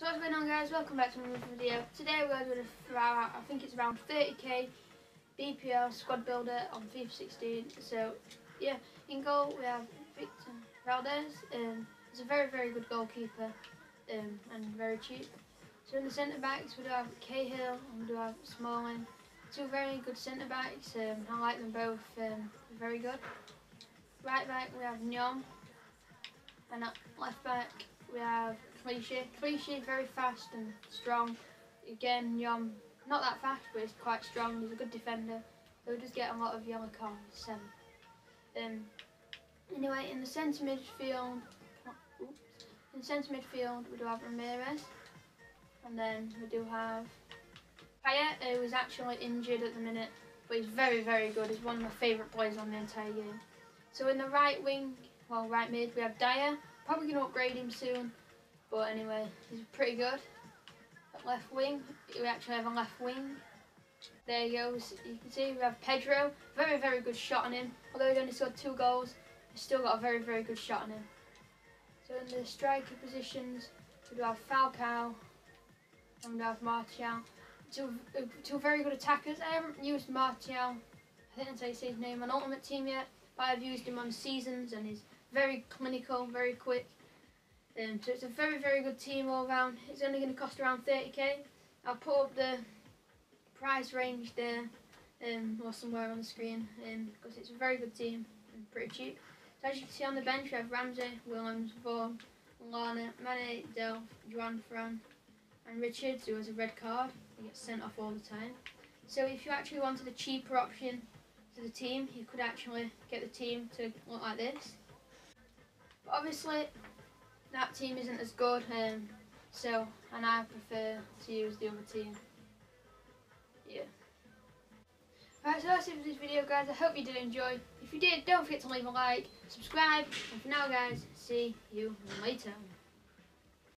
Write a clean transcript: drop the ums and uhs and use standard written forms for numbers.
So what's going on, guys? Welcome back to another video. Today we're going to throw out, I think it's around 30k Bpl squad builder on FIFA 16. So yeah, in goal we have Victor Valdez. He's a very good goalkeeper and very cheap. So in the centre backs we do have Cahill and we do have Smalling. Two very good centre backs. I like them both. Very good. Right back we have Nyom, and at left back we have Fleece, very fast and strong. Again, Nyom, not that fast, but he's quite strong. He's a good defender. He'll just get a lot of yellow cards. Anyway, in the centre midfield, we do have Ramirez, and then we do have Payet, who is actually injured at the minute, but he's very good. He's one of my favourite players on the entire game. So in the right wing, well, right mid, we have Dyer. Probably going to upgrade him soon. But anyway, he's pretty good. At left wing, we actually have a left wing. There he goes. You can see we have Pedro. Very good shot on him. Although he's only scored 2 goals, he's still got a very good shot on him. So in the striker positions, we do have Falcao and we have Martial. Two very good attackers. I haven't used Martial, I think that's how you say his name, on Ultimate Team yet. But I've used him on Seasons and he's very clinical, very quick. So it's a very good team all round. It's only going to cost around 30k. I'll put up the price range there or somewhere on the screen, because it's a very good team and pretty cheap. So as you can see on the bench we have Ramsey, Williams, Vaughan, Lana, Mané, Delph, Joan, Fran and Richards, who has a red card. He gets sent off all the time. So if you actually wanted a cheaper option to the team, you could actually get the team to look like this. But obviously that team isn't as good, and I prefer to use the other team. Yeah. Right, so that's it for this video, guys. I hope you did enjoy. If you did, don't forget to leave a like, subscribe, and for now, guys, see you later.